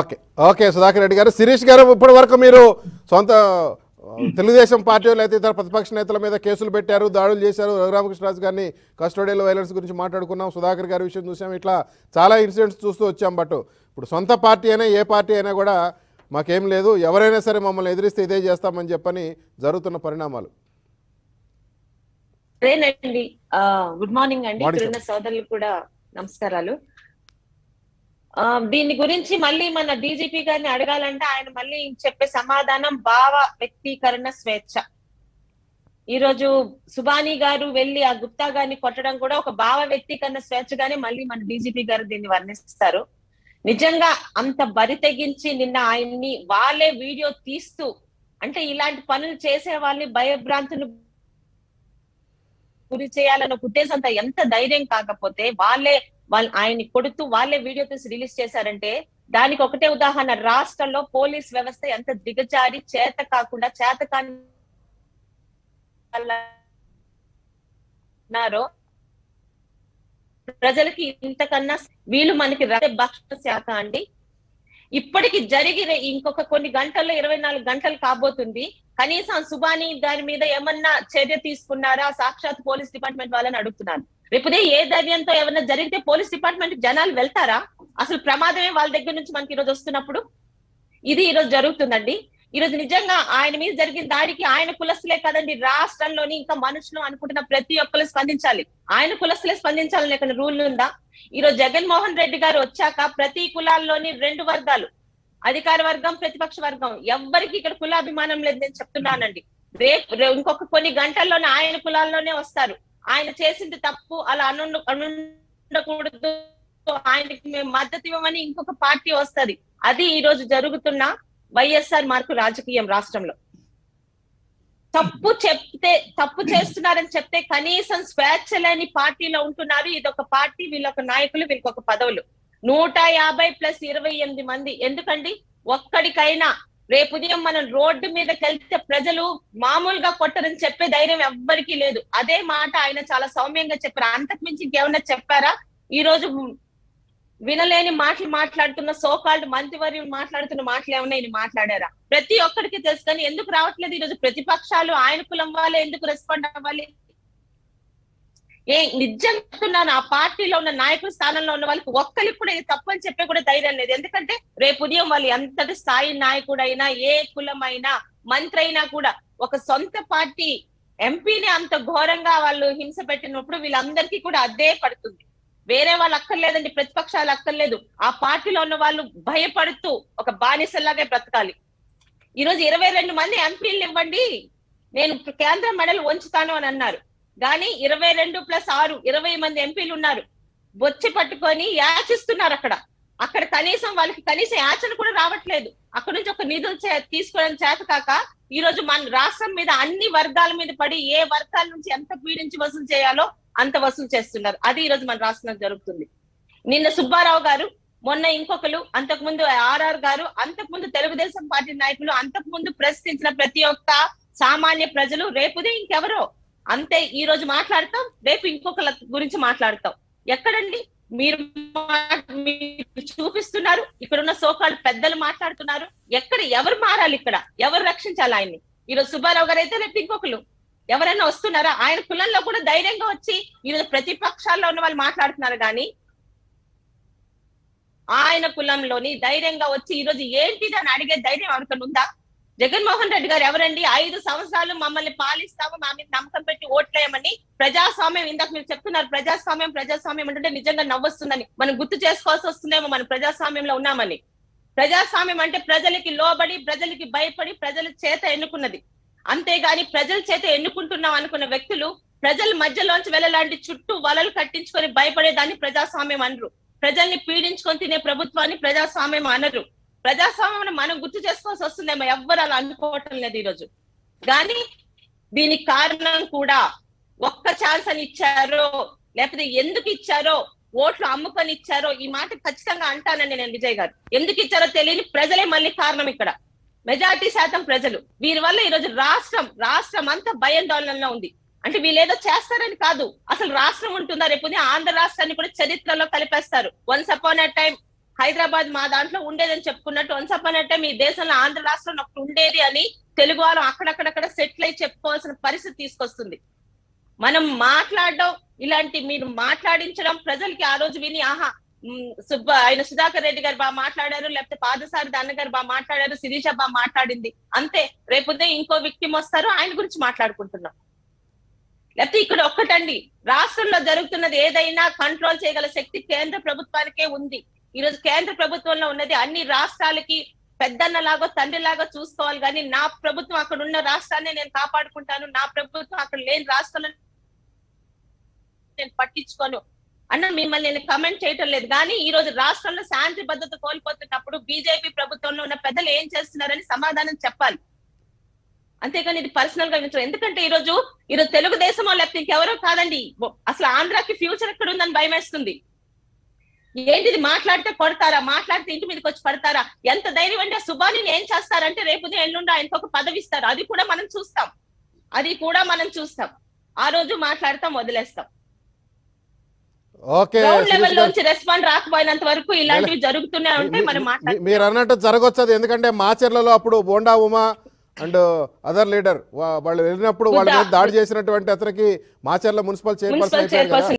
Okay okay Sudhakar Reddy గారు శిరీష్ గారు ఇప్పటి వరకు మీరు సొంత తెలుగుదేశం పార్టీలో అయితే ఇతర ప్రతిపక్ష నేతల మీద కేసులు పెట్టారు, దాడులు చేశారు. రఘురామకృష్ణరాజు గారిని కస్టోడియల్ వైలెన్స్ గురించి మాట్లాడుకున్నాం, సుధాకర్ గారి విషయం చూసాం, ఇట్లా చాలా ఇన్సిడెంట్స్ చూస్తూ వచ్చాం. బట్ ఇప్పుడు సొంత పార్టీ అయినా ఏ పార్టీ అయినా కూడా మాకేం లేదు, ఎవరైనా సరే మమ్మల్ని ఎదిరిస్తే ఇదే చేస్తామని చెప్పని జరుగుతున్న పరిణామాలు. అదేనండి, గుడ్ మార్నింగ్ అండి, సోదరులు కూడా నమస్కారాలు. దీని గురించి మళ్ళీ మన డీజీపీ గారిని అడగాలంటే ఆయన మళ్ళీ చెప్పే సమాధానం భావ వ్యక్తీకరణ స్వేచ్ఛ. ఈ రోజు సుబానీ గారు వెళ్ళి ఆ గుప్తా గారిని కొట్టడం కూడా ఒక భావ వ్యక్తీకరణ స్వేచ్ఛగానే మళ్ళీ మన డీజీపీ గారు దీన్ని వర్ణిస్తారు. నిజంగా అంత బరి తెగించి నిన్న ఆయన్ని వాళ్ళే వీడియో తీస్తూ, అంటే ఇలాంటి పనులు చేసే వాళ్ళని భయభ్రాంతులు గురి చేయాలన్న ఉద్దేశం అంతా ఎంత ధైర్యం కాకపోతే వాళ్ళు ఆయన్ని కొడుతూ వాళ్ళే వీడియో తీసి రిలీజ్ చేశారంటే దానికి ఒకటే ఉదాహరణ రాష్ట్రంలో పోలీస్ వ్యవస్థ ఎంత దిగజారి చేత కాకుండా చేతకాన్నారో ప్రజలకి. ఇంతకన్నా వీళ్ళు మనకి భక్షణ శాఖ అండి. ఇప్పటికి జరిగిన ఇంకొక కొన్ని గంటల్లో 24 గంటలు కాబోతుంది, కనీసం సుబానీ దాని మీద ఏమన్నా చర్య తీసుకున్నారా సాక్షాత్ పోలీస్ డిపార్ట్మెంట్ వాళ్ళని అడుగుతున్నాను. రేపుదే ఏ ధైర్యంతో ఏమన్నా జరిగితే పోలీస్ డిపార్ట్మెంట్ జనాలు వెళ్తారా? అసలు ప్రమాదమే వాళ్ళ దగ్గర నుంచి మనకి ఈరోజు వస్తున్నప్పుడు ఇది ఈరోజు జరుగుతుందండి. ఈరోజు నిజంగా ఆయన మీద జరిగిన దాడికి ఆయన కులస్తులే కదండి రాష్ట్రంలోని ఇంకా మనుషులు అనుకుంటున్న ప్రతి ఒక్కరు స్పందించాలి. ఆయన కులస్తులే స్పందించాలని ఇక్కడ రూల్ ఉందా? ఈరోజు జగన్మోహన్ రెడ్డి గారు వచ్చాక ప్రతి కులాల్లోని 2 వర్గాలు, అధికార వర్గం, ప్రతిపక్ష వర్గం, ఎవ్వరికి ఇక్కడ కులాభిమానం లేదు. నేను చెప్తున్నానండి, రేపు ఇంకొక కొన్ని గంటల్లోనే ఆయన కులాల్లోనే వస్తారు. ఆయన చేసింది తప్పు, అలా అనుండకూడదు, ఆయనకి మేము మద్దతు ఇవ్వమని ఇంకొక పార్టీ వస్తుంది. అది ఈ రోజు జరుగుతున్న వైఎస్ఆర్ మార్కు రాజకీయం రాష్ట్రంలో. తప్పు చేస్తున్నారని చెప్తే కనీసం స్వేచ్ఛ లేని పార్టీలో ఉంటున్నారు. ఇదొక పార్టీ, వీళ్ళొక నాయకులు, వీళ్ళొక పదవులు. 150 + 28 మంది. ఎందుకండి ఒక్కడికైనా రేపు ఉదయం మనం రోడ్డు మీదకి వెళ్తే ప్రజలు మామూలుగా కొట్టరని చెప్పే ధైర్యం ఎవ్వరికీ లేదు. అదే మాట ఆయన చాలా సౌమ్యంగా చెప్పారు. అంతకు మించి ఇంకేమన్నా చెప్పారా? ఈ రోజు వినలేని మాటలు మాట్లాడుతున్న సోకాల్డ్ మంత్రివర్యులు మాట్లాడుతున్న మాటలు ఏమన్నా ఈయన మాట్లాడారా? ప్రతి ఒక్కరికి తెలుసు, కానీ ఎందుకు రావట్లేదు? ఈరోజు ప్రతిపక్షాలు ఆయన కులం వాళ్ళే ఎందుకు రెస్పాండ్ అవ్వాలి? ఏ నిజంగా ఆ పార్టీలో ఉన్న నాయకుల స్థానంలో ఉన్న వాళ్ళకి ఒక్కరికి కూడా ఇది తప్పు అని చెప్పే కూడా ధైర్యం లేదు. ఎందుకంటే రేపు ఉదయం వాళ్ళు ఎంతటి స్థాయి నాయకుడైనా, ఏ కులమైనా, మంత్రి అయినా కూడా ఒక సొంత పార్టీ ఎంపీని అంత ఘోరంగా వాళ్ళు హింస పెట్టినప్పుడు వీళ్ళందరికీ కూడా అదే పడుతుంది. వేరే వాళ్ళు అక్కర్లేదండి, ప్రతిపక్షాలు అక్కర్లేదు. ఆ పార్టీలో ఉన్న వాళ్ళు భయపడుతూ ఒక బానిసలాగే బ్రతకాలి. ఈరోజు 22 మంది ఎంపీలు ఇవ్వండి, నేను కేంద్ర మెడల్ వంచుతాను అని అన్నారు. కానీ 22 + 6 20 మంది ఎంపీలు ఉన్నారు. బొచ్చి పట్టుకొని యాచిస్తున్నారు. అక్కడ కనీసం వాళ్ళకి కనీసం యాచన కూడా రావట్లేదు. అక్కడ నుంచి ఒక నిధులు తీసుకోవడం చేత కాక ఈ రోజు మన రాష్ట్రం మీద అన్ని వర్గాల మీద పడి ఏ వర్గాల నుంచి ఎంత పీడించి వసూలు చేయాలో అంత వసూలు చేస్తున్నారు. అది ఈ రోజు మన రాష్ట్రంలో జరుగుతుంది. నిన్న సుబ్బారావు గారు, మొన్న ఇంకొకరు, అంతకుముందు ఆర్ఆర్ గారు, అంతకుముందు తెలుగుదేశం పార్టీ నాయకులు, అంతకుముందు ప్రశ్నించిన ప్రతి ఒక్క సామాన్య ప్రజలు, రేపుదే ఇంకెవరో అంతే. ఈ రోజు మాట్లాడతాం, రేపు ఇంకొకళ్ళ గురించి మాట్లాడతాం. ఎక్కడండి మీరు చూపిస్తున్నారు? ఇక్కడున్న సోకాళ్ళు పెద్దలు మాట్లాడుతున్నారు. ఎక్కడ ఎవరు మారాలి? ఇక్కడ ఎవరు రక్షించాలి ఆయన్ని? ఈరోజు సుబ్బారావు గారు అయితే రేపు ఇంకొకరు ఎవరైనా వస్తున్నారా? ఆయన కులంలో కూడా ధైర్యంగా వచ్చి ఈరోజు ప్రతిపక్షాల్లో ఉన్న వాళ్ళు మాట్లాడుతున్నారు. కానీ ఆయన కులంలోని ధైర్యంగా వచ్చి ఈరోజు ఏంటి అని అడిగే ధైర్యం అనుకుని ఉందా? జగన్మోహన్ రెడ్డి గారు ఎవరండి? 5 సంవత్సరాలు మమ్మల్ని పాలిస్తాము, మా మీద నమ్మకం పెట్టి ఓట్లేయమని ప్రజాస్వామ్యం, ఇందాక మీరు చెప్తున్నారు ప్రజాస్వామ్యం ప్రజాస్వామ్యం అంటే నిజంగా నవ్వొస్తుందని మనం గుర్తు చేసుకోవాల్సి వస్తుందేమో మనం ప్రజాస్వామ్యంలో ఉన్నామని. ప్రజాస్వామ్యం అంటే ప్రజలకి లోబడి, ప్రజలకి భయపడి, ప్రజల చేత ఎన్నుకున్నది. అంతేగాని ప్రజల చేత ఎన్నుకుంటున్నాం అనుకున్న వ్యక్తులు ప్రజల మధ్యలోంచి వెళ్ళలాంటి చుట్టూ వలలు కట్టించుకొని భయపడేదాన్ని ప్రజాస్వామ్యం అనరు. ప్రజల్ని పీడించుకొని తినే ప్రభుత్వాన్ని ప్రజాస్వామ్యం అనరు. ప్రజాస్వామ్యం మనం గుర్తు చేసుకోవాల్సి వస్తుందేమో, ఎవ్వరు అలా అనుకోవటం లేదు ఈరోజు. కానీ దీనికి కారణం కూడా ఒక్క ఛాన్స్ అని ఇచ్చారో, లేకపోతే ఎందుకు ఇచ్చారో, ఓట్లు అమ్ముకొని ఇచ్చారో, ఈ మాట ఖచ్చితంగా అంటానండి నేను విజయ్ గారు. ఎందుకు ఇచ్చారో తెలియని ప్రజలే మళ్ళీ కారణం. ఇక్కడ మెజార్టీ శాతం ప్రజలు వీరి వల్ల ఈరోజు రాష్ట్రం అంతా భయాందోళనలో ఉంది. అంటే వీళ్ళేదో చేస్తారని కాదు, అసలు రాష్ట్రం ఉంటుందా? రేపు ఆంధ్ర రాష్ట్రాన్ని కూడా చరిత్రలో కలిపేస్తారు. Once upon a time Hyderabad మా దాంట్లో ఉండేదని చెప్పుకున్నట్టు వన్స్ అపాన్ అంటే మీ దేశంలో ఆంధ్ర రాష్ట్రంలో ఉండేది అని తెలుగు వాళ్ళు అక్కడక్కడక్కడ సెటిల్ అయి చెప్పుకోవాల్సిన పరిస్థితి తీసుకొస్తుంది. మనం మాట్లాడడం ఇలాంటి మీరు మాట్లాడించడం ప్రజలకి ఆ రోజు విని ఆహా ఆయన సుధాకర్ రెడ్డి గారు బాగా మాట్లాడారు, లేకపోతే పాదసారి దాన్న గారు బాగా మాట్లాడారు, శిరీష బాగా మాట్లాడింది అంతే. రేపుదే ఇంకో విక్టిమ్ వస్తారు, ఆయన గురించి మాట్లాడుకుంటున్నాం. లేకపోతే ఇక్కడ ఒక్కటండి, రాష్ట్రంలో జరుగుతున్నది ఏదైనా కంట్రోల్ చేయగల శక్తి కేంద్ర ప్రభుత్వానికే ఉంది. ఈ రోజు కేంద్ర ప్రభుత్వంలో ఉన్నది అన్ని రాష్ట్రాలకి పెద్దన్నలాగో తండ్రిలాగో చూసుకోవాలి, కానీ నా ప్రభుత్వం అక్కడ ఉన్న రాష్ట్రాన్ని నేను కాపాడుకుంటాను, నా ప్రభుత్వం అక్కడ లేని రాష్ట్రాలను నేను పట్టించుకోను అన్న మిమ్మల్ని నేను కమెంట్ చేయటం లేదు. కానీ ఈ రోజు రాష్ట్రంలో శాంతి భద్రత కోల్పోతున్నప్పుడు బీజేపీ ప్రభుత్వంలో ఉన్న పెద్దలు ఏం చేస్తున్నారని సమాధానం చెప్పాలి, అంతేకాని ఇది పర్సనల్ గా వింటారు. ఎందుకంటే ఈరోజు తెలుగుదేశం లేకపోతే ఇంకెవరో కాదండి, అసలు ఆంధ్రాకి ఫ్యూచర్ ఎక్కడ ఉందని భయం వేస్తుంది. ఏంటిది మాట్లాడితే కొడతారా, మాట్లాడితే ఇంటి మీదకి వచ్చి పడతారా, ఎంత ధైర్యం అంటే సుబాని ఏం చేస్తారంటే రేపు ఉదయం ఎల్లుండి ఆయనకు ఒక పదవి ఇస్తారు, అది కూడా మనం చూస్తాం. ఆ రోజు మాట్లాడతాం, వదిలేస్తాం. మీరు అన్నట్టు జరగొచ్చు. ఎందుకంటే మాచర్లలో అప్పుడు Bonda Uma and other leader వాళ్ళు వెళ్ళినప్పుడు వాళ్ళ మీద దాడి చేసినటువంటి అతనికి మాచర్ల మున్సిపల్ చైర్పర్సన్